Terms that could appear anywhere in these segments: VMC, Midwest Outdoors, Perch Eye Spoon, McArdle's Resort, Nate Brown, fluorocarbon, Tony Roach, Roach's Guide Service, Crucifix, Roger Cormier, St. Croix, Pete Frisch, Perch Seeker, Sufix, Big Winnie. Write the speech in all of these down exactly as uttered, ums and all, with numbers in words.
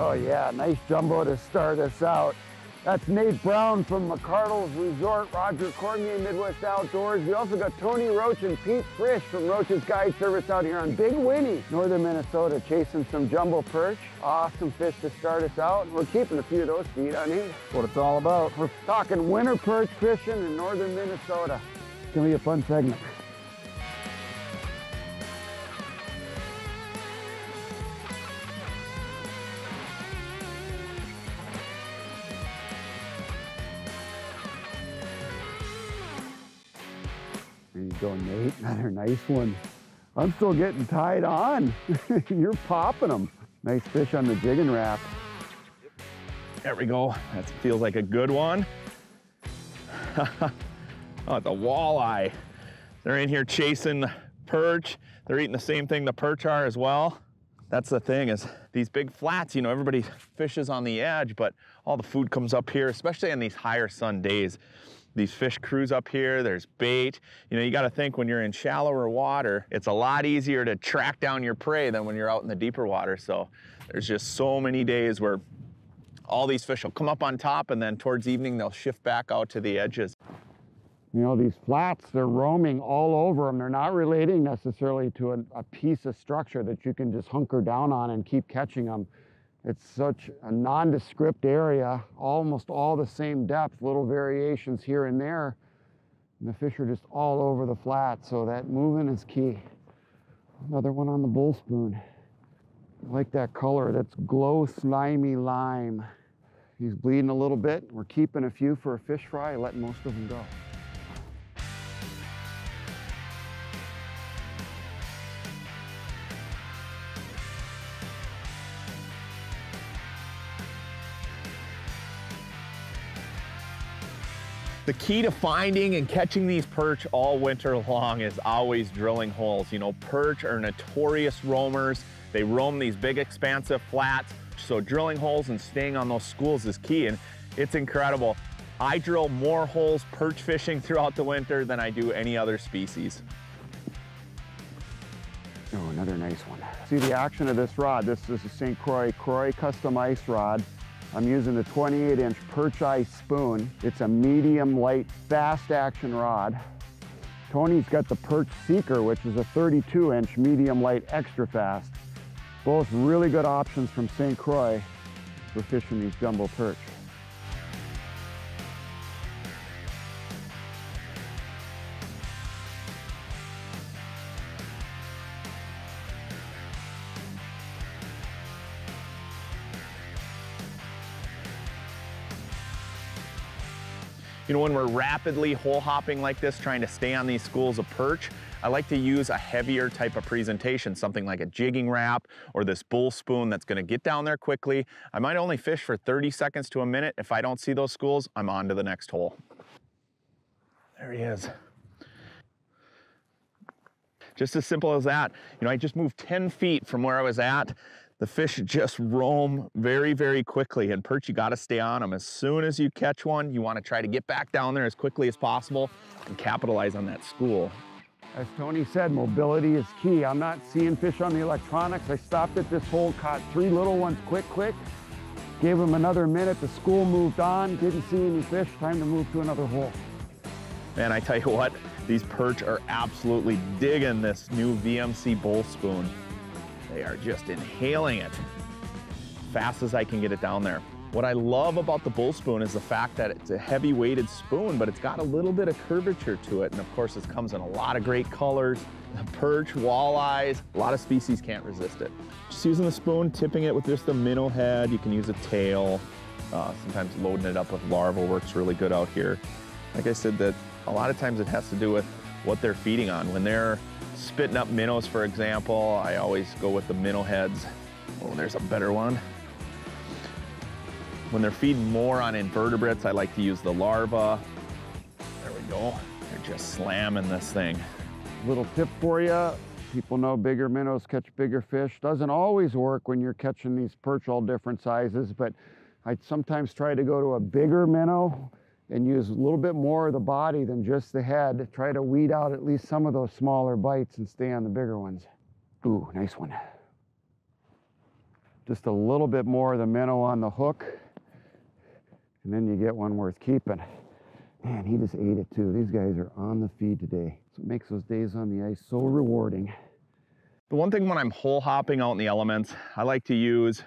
Oh yeah, nice jumbo to start us out. That's Nate Brown from McArdle's Resort, Roger Cormier, Midwest Outdoors. We also got Tony Roach and Pete Frisch from Roach's Guide Service out here on Big Winnie, northern Minnesota, chasing some jumbo perch. Awesome fish to start us out. We're keeping a few of those feet on here. That's what it's all about. We're talking winter perch fishing in northern Minnesota. It's going to be a fun segment. There you go, Nate, another nice one. I'm still getting tied on. You're popping them. Nice fish on the jigging wrap. There we go. That feels like a good one. Oh, the walleye. They're in here chasing perch. They're eating the same thing the perch are as well. That's the thing, is these big flats, you know, everybody fishes on the edge, but all the food comes up here, especially on these higher sun days. These fish cruise up here, there's bait. You know, you gotta think when you're in shallower water, it's a lot easier to track down your prey than when you're out in the deeper water. So there's just so many days where all these fish will come up on top and then towards evening, they'll shift back out to the edges. You know, these flats, they're roaming all over them. They're not relating necessarily to a, a piece of structure that you can just hunker down on and keep catching them. It's such a nondescript area, almost all the same depth, little variations here and there. And the fish are just all over the flat, so that moving is key. Another one on the bull spoon. I like that color, that's glow slimy lime. He's bleeding a little bit. We're keeping a few for a fish fry, letting most of them go. The key to finding and catching these perch all winter long is always drilling holes. You know, perch are notorious roamers. They roam these big expansive flats. So drilling holes and staying on those schools is key, and it's incredible. I drill more holes perch fishing throughout the winter than I do any other species. Oh, another nice one. See the action of this rod. This is a Saint Croix, Croix custom ice rod. I'm using the twenty-eight inch Perch Eye Spoon. It's a medium light, fast action rod. Tony's got the Perch Seeker, which is a thirty-two inch medium light, extra fast. Both really good options from Saint Croix for fishing these jumbo perch. You know, when we're rapidly hole hopping like this, trying to stay on these schools of perch, I like to use a heavier type of presentation, something like a jigging wrap or this bull spoon that's gonna get down there quickly. I might only fish for thirty seconds to a minute. If I don't see those schools, I'm on to the next hole. There he is. Just as simple as that. You know, I just moved ten feet from where I was at. The fish just roam very, very quickly, and perch, you gotta stay on them. As soon as you catch one, you wanna try to get back down there as quickly as possible and capitalize on that school. As Tony said, mobility is key. I'm not seeing fish on the electronics. I stopped at this hole, caught three little ones quick, quick. Gave them another minute, the school moved on, didn't see any fish, time to move to another hole. Man, I tell you what, these perch are absolutely digging this new V M C bull spoon. They are just inhaling it as fast as I can get it down there. What I love about the bull spoon is the fact that it's a heavy weighted spoon, but it's got a little bit of curvature to it. And of course, it comes in a lot of great colors, perch, walleyes, a lot of species can't resist it. Just using the spoon, tipping it with just the minnow head. You can use a tail. Uh, sometimes loading it up with larva works really good out here. Like I said, that a lot of times it has to do with what they're feeding on. When they're spitting up minnows, for example, I always go with the minnow heads. Oh, there's a better one. When they're feeding more on invertebrates, I like to use the larva. There we go. They're just slamming this thing. Little tip for you. People know bigger minnows catch bigger fish. Doesn't always work when you're catching these perch all different sizes, but I sometimes try to go to a bigger minnow and use a little bit more of the body than just the head. Try to weed out at least some of those smaller bites and stay on the bigger ones. Ooh, nice one. just a little bit more of the minnow on the hook, and then you get one worth keeping. Man, he just ate it too. These guys are on the feed today. That's what makes those days on the ice so rewarding. The one thing when I'm hole hopping out in the elements, I like to use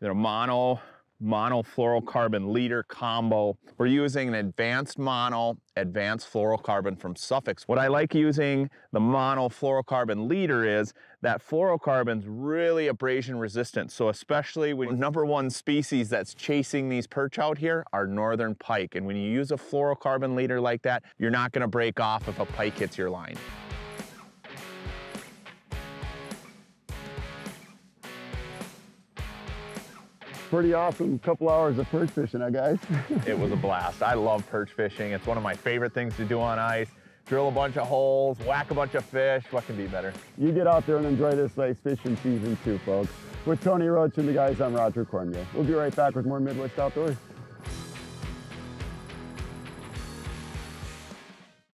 either a mono, monofluorocarbon leader combo. We're using an advanced mono, advanced fluorocarbon from Sufix. What I like using the monofluorocarbon leader is that fluorocarbon's really abrasion resistant. So especially with number one species that's chasing these perch out here are northern pike. And when you use a fluorocarbon leader like that, you're not gonna break off if a pike hits your line. Pretty awesome couple hours of perch fishing, I guys. It was a blast. I love perch fishing. It's one of my favorite things to do on ice. Drill a bunch of holes, whack a bunch of fish. What can be better? You get out there and enjoy this ice fishing season too, folks. With Tony Roach and the guys, I'm Roger Cormier. We'll be right back with more Midwest Outdoors.